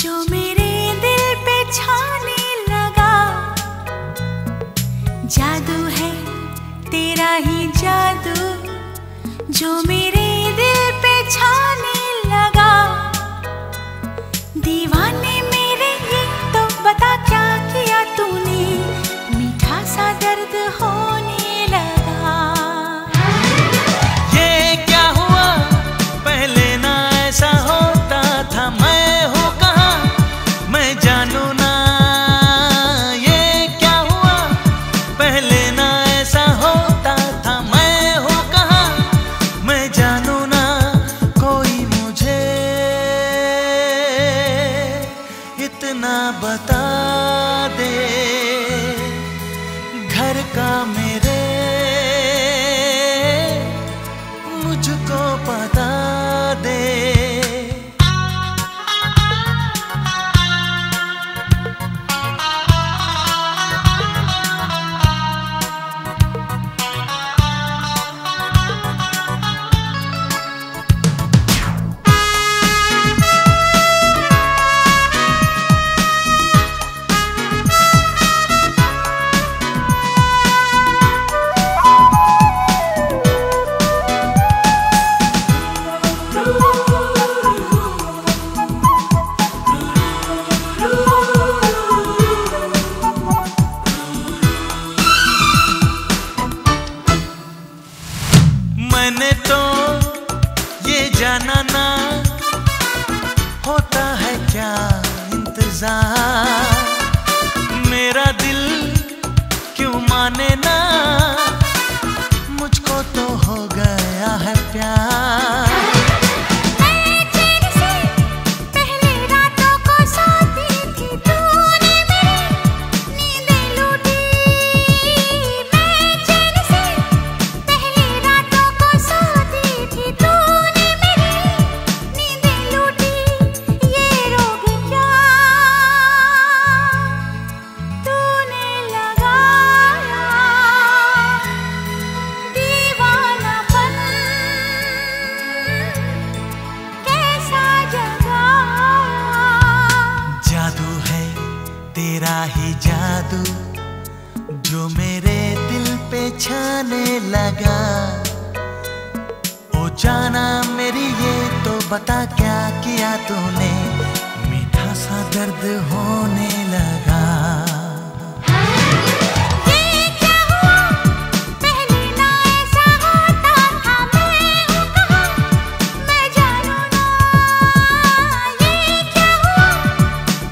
जो मेरे दिल पे छाने लगा, जादू है तेरा ही जादू, जो मेरे दिल पे छाने लगा। दीवाने मेरे ये तो बता क्या किया तूने, मीठा सा दर्द होने लगा। ये क्या हुआ, पहले ना ऐसा होता था, मैं हूँ कहाँ मैं जानू ना। ये क्या हुआ, पहले ना ऐसा होता था, मैं हूँ कहाँ मैं जानू ना। कोई मुझे इतना बता दे, घर का मेरे मुझको पता दे। मैंने तो ये जाना ना होता है क्या इंतजार, मेरा दिल क्यों माने ना, मुझको तो हो गया है प्यार। मैं तेरे से पहले रातों को सोती थी, तूने मेरी नींदें लूटी। मैं तेरे से पहले रातों को सोती थी, तूने मेरी नींदें लूटी। ये रोग क्या तूने लगाया, दीवानापन कैसा जगाया। जादू है तेरा ही जादू, जो मेरे दिल पे छाने लगा। ओ जाना मेरी ये तो बता क्या किया तूने, मीठा सा दर्द होने लगा। ये क्या हुआ, पहले ना ऐसा होता था, मैं हूँ कहाँ मैं जानू ना। ये क्या हुआ,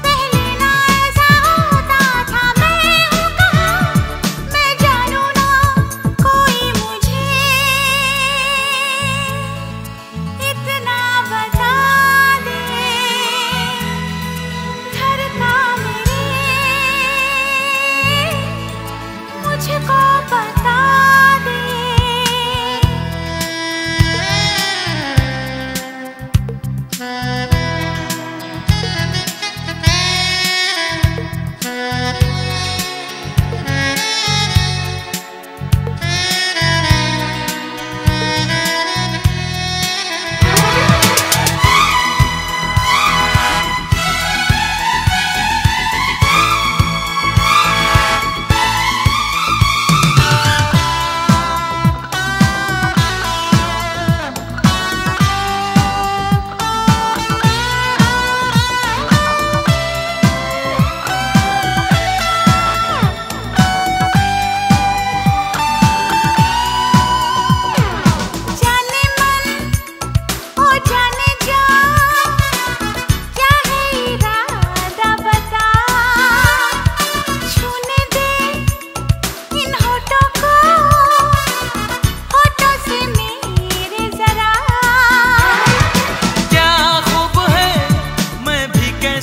पहले ना ऐसा होता था, मैं हूँ कहाँ मैं जानू ना। कोई मुझे इतना बता दे, घर का मेरे मुझको बता दे।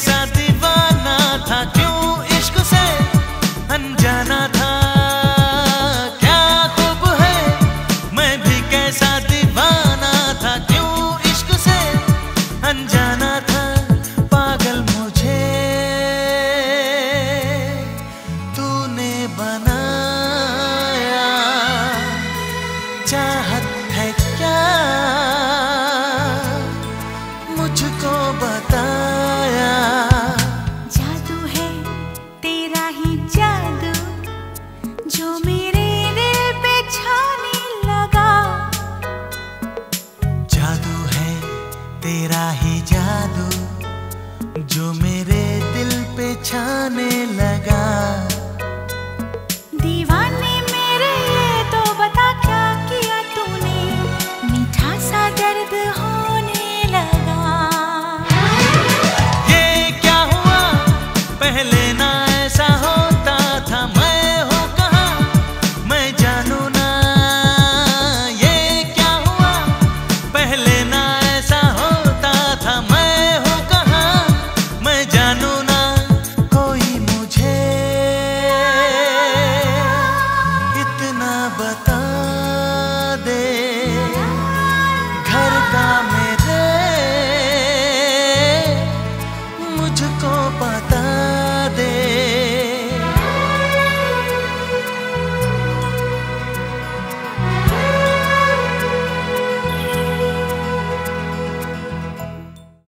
साथ